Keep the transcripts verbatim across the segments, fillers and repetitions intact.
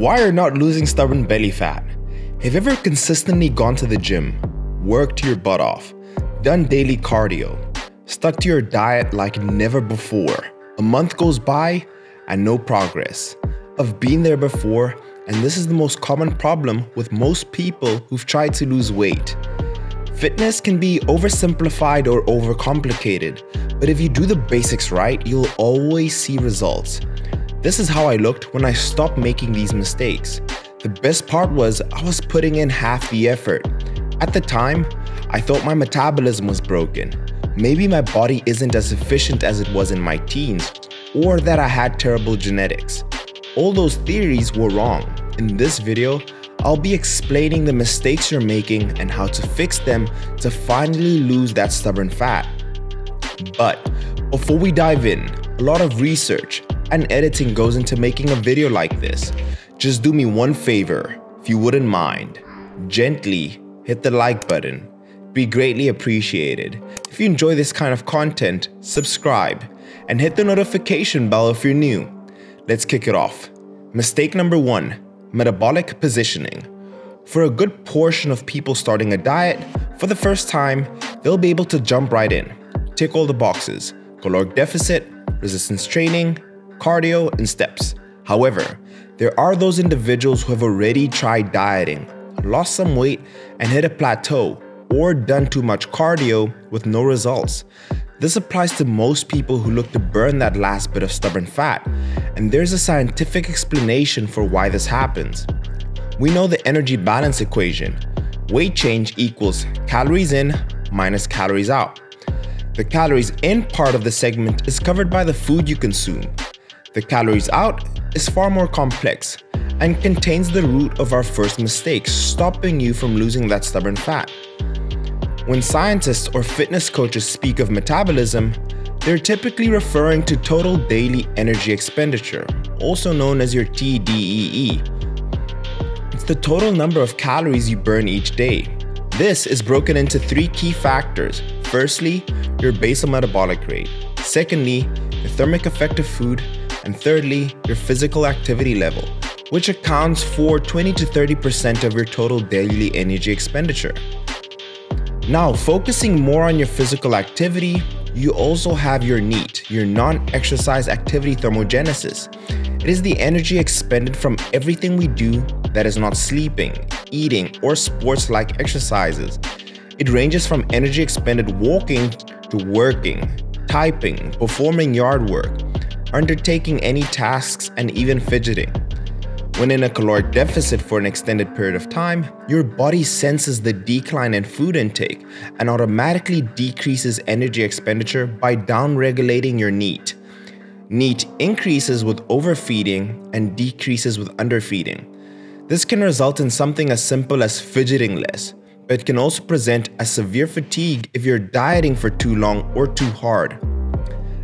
Why are not losing stubborn belly fat? Have you ever consistently gone to the gym, worked your butt off, done daily cardio, stuck to your diet like never before? A month goes by and no progress. I've been there before, and this is the most common problem with most people who've tried to lose weight. Fitness can be oversimplified or overcomplicated, but if you do the basics right, you'll always see results. This is how I looked when I stopped making these mistakes. The best part was I was putting in half the effort. At the time, I thought my metabolism was broken. Maybe my body isn't as efficient as it was in my teens, or that I had terrible genetics. All those theories were wrong. In this video, I'll be explaining the mistakes you're making and how to fix them to finally lose that stubborn fat. But before we dive in, a lot of research and editing goes into making a video like this. Just do me one favor, if you wouldn't mind. Gently hit the like button. It'd be greatly appreciated. If you enjoy this kind of content, subscribe and hit the notification bell if you're new. Let's kick it off. Mistake number one, metabolic positioning. For a good portion of people starting a diet, for the first time, they'll be able to jump right in, tick all the boxes, caloric deficit, resistance training, cardio, and steps. However, there are those individuals who have already tried dieting, lost some weight, and hit a plateau, or done too much cardio with no results. This applies to most people who look to burn that last bit of stubborn fat, and there's a scientific explanation for why this happens. We know the energy balance equation. Weight change equals calories in minus calories out. The calories in part of the segment is covered by the food you consume. The calories out is far more complex and contains the root of our first mistake, stopping you from losing that stubborn fat. When scientists or fitness coaches speak of metabolism, they're typically referring to total daily energy expenditure, also known as your T D E E. It's the total number of calories you burn each day. This is broken into three key factors. Firstly, your basal metabolic rate. Secondly, the thermic effect of food. And thirdly, your physical activity level, which accounts for twenty to thirty percent of your total daily energy expenditure. Now, focusing more on your physical activity, you also have your NEAT, your non-exercise activity thermogenesis. It is the energy expended from everything we do that is not sleeping, eating, or sports-like exercises. It ranges from energy expended walking to working, typing, performing yard work, undertaking any tasks, and even fidgeting. When in a caloric deficit for an extended period of time, your body senses the decline in food intake and automatically decreases energy expenditure by downregulating your NEAT. NEAT increases with overfeeding and decreases with underfeeding. This can result in something as simple as fidgeting less, but it can also present as severe fatigue if you're dieting for too long or too hard.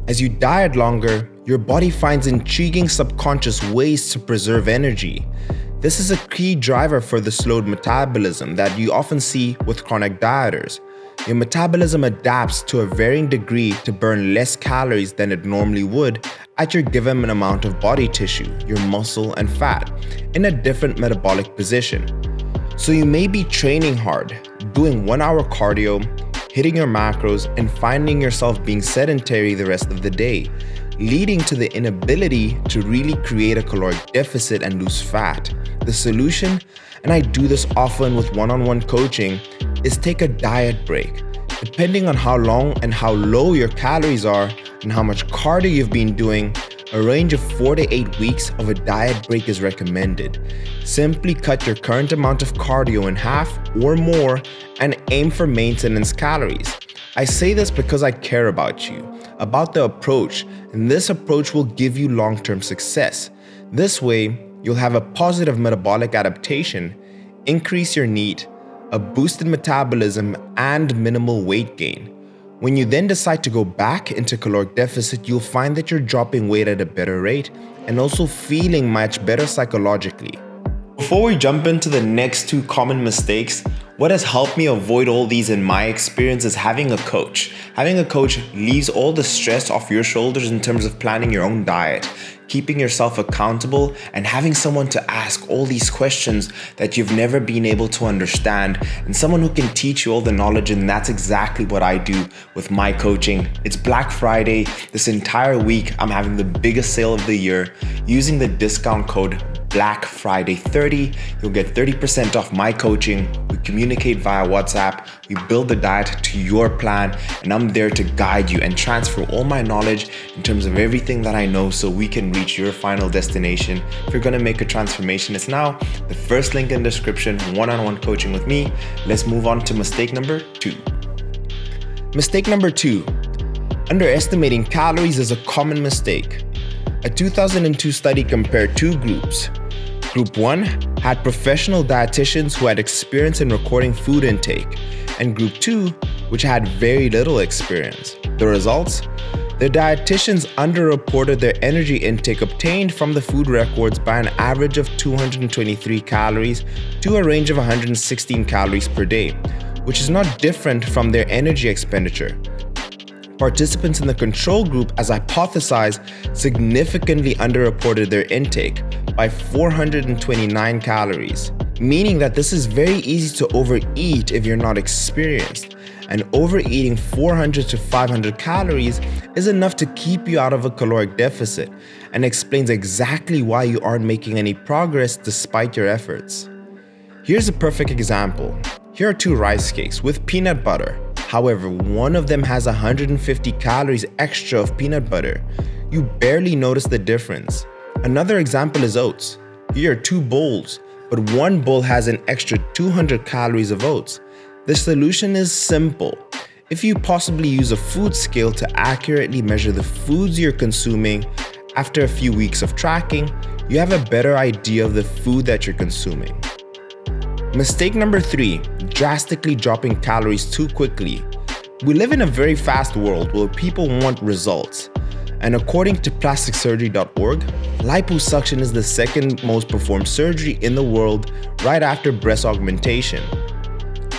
As you diet longer, your body finds intriguing subconscious ways to preserve energy. This is a key driver for the slowed metabolism that you often see with chronic dieters. Your metabolism adapts to a varying degree to burn less calories than it normally would at your given amount of body tissue, your muscle and fat, in a different metabolic position. So you may be training hard, doing one hour cardio, hitting your macros, and finding yourself being sedentary the rest of the day, leading to the inability to really create a caloric deficit and lose fat. The solution, and I do this often with one-on-one coaching, is take a diet break. Depending on how long and how low your calories are and how much cardio you've been doing, a range of four to eight weeks of a diet break is recommended. Simply cut your current amount of cardio in half or more and aim for maintenance calories. I say this because I care about you, about the approach, and this approach will give you long-term success. This way, you'll have a positive metabolic adaptation, increase your NEAT, a boosted metabolism, and minimal weight gain. When you then decide to go back into caloric deficit, you'll find that you're dropping weight at a better rate and also feeling much better psychologically. Before we jump into the next two common mistakes, What has helped me avoid all these in my experience is having a coach. Having a coach leaves all the stress off your shoulders in terms of planning your own diet, keeping yourself accountable, and having someone to ask all these questions that you've never been able to understand, and someone who can teach you all the knowledge. And that's exactly what I do with my coaching. It's Black Friday. This entire week, I'm having the biggest sale of the year. Using the discount code Black Friday thirty, you'll get thirty percent off my coaching. We communicate via WhatsApp, we build the diet to your plan, and I'm there to guide you and transfer all my knowledge in terms of everything that I know so we can reach your final destination. If you're gonna make a transformation, it's now. The first link in the description, one-on-one coaching with me. Let's move on to mistake number two. Mistake number two, underestimating calories is a common mistake. A two thousand two study compared two groups. Group one had professional dietitians who had experience in recording food intake, and group two, which had very little experience. The results? The dietitians underreported their energy intake obtained from the food records by an average of two hundred twenty-three calories to a range of one hundred sixteen calories per day, which is not different from their energy expenditure. Participants in the control group, as hypothesized, significantly underreported their intake by four hundred twenty-nine calories, meaning that this is very easy to overeat if you're not experienced, and overeating four hundred to five hundred calories is enough to keep you out of a caloric deficit and explains exactly why you aren't making any progress despite your efforts. Here's a perfect example. Here are two rice cakes with peanut butter. However, one of them has one hundred fifty calories extra of peanut butter. You barely notice the difference. Another example is oats. Here are two bowls, but one bowl has an extra two hundred calories of oats. The solution is simple. If you possibly use a food scale to accurately measure the foods you're consuming, after a few weeks of tracking, you have a better idea of the food that you're consuming. Mistake number three, drastically dropping calories too quickly. We live in a very fast world where people want results. And according to plastic surgery dot org, liposuction is the second most performed surgery in the world, right after breast augmentation.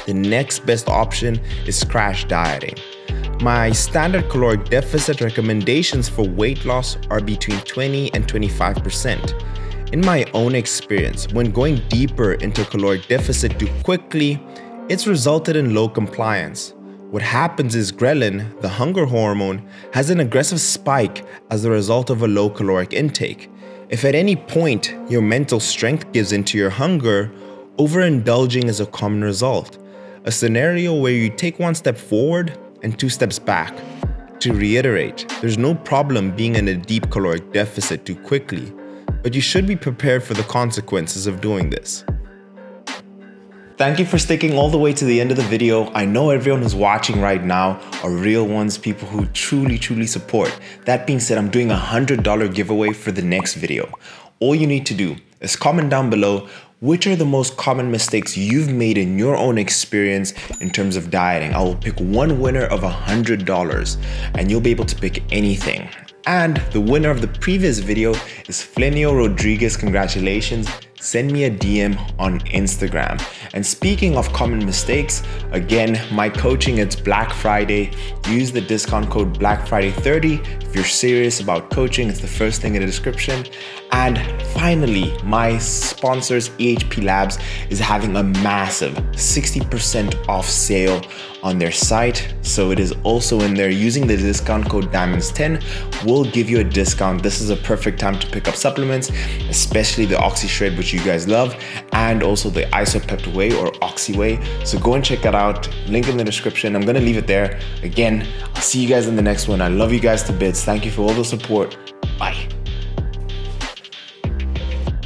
The next best option is crash dieting. My standard caloric deficit recommendations for weight loss are between twenty and twenty-five percent. In my own experience, when going deeper into caloric deficit too quickly, it's resulted in low compliance. What happens is ghrelin, the hunger hormone, has an aggressive spike as a result of a low caloric intake. If at any point your mental strength gives into your hunger, overindulging is a common result, a scenario where you take one step forward and two steps back. To reiterate, there's no problem being in a deep caloric deficit too quickly, but you should be prepared for the consequences of doing this. Thank you for sticking all the way to the end of the video. I know everyone who's watching right now are real ones, people who truly, truly support. That being said, I'm doing a one hundred dollar giveaway for the next video. All you need to do is comment down below which are the most common mistakes you've made in your own experience in terms of dieting. I will pick one winner of one hundred dollars and you'll be able to pick anything. And the winner of the previous video is Flavio Rodriguez. Congratulations. Send me a D M on Instagram. And speaking of common mistakes, again, my coaching, it's Black Friday. Use the discount code Black Friday thirty. If you're serious about coaching, it's the first thing in the description. And finally, my sponsors, E H P Labs, is having a massive sixty percent off sale on their site. So it is also in there. Using the discount code Diamonds ten will give you a discount. This is a perfect time to pick up supplements, especially the Oxy Shred, which you guys love, and also the Isopept Way or Oxy Way. So go and check that out. Link in the description. I'm going to leave it there. Again, I'll see you guys in the next one. I love you guys to bits. Thank you for all the support. Bye.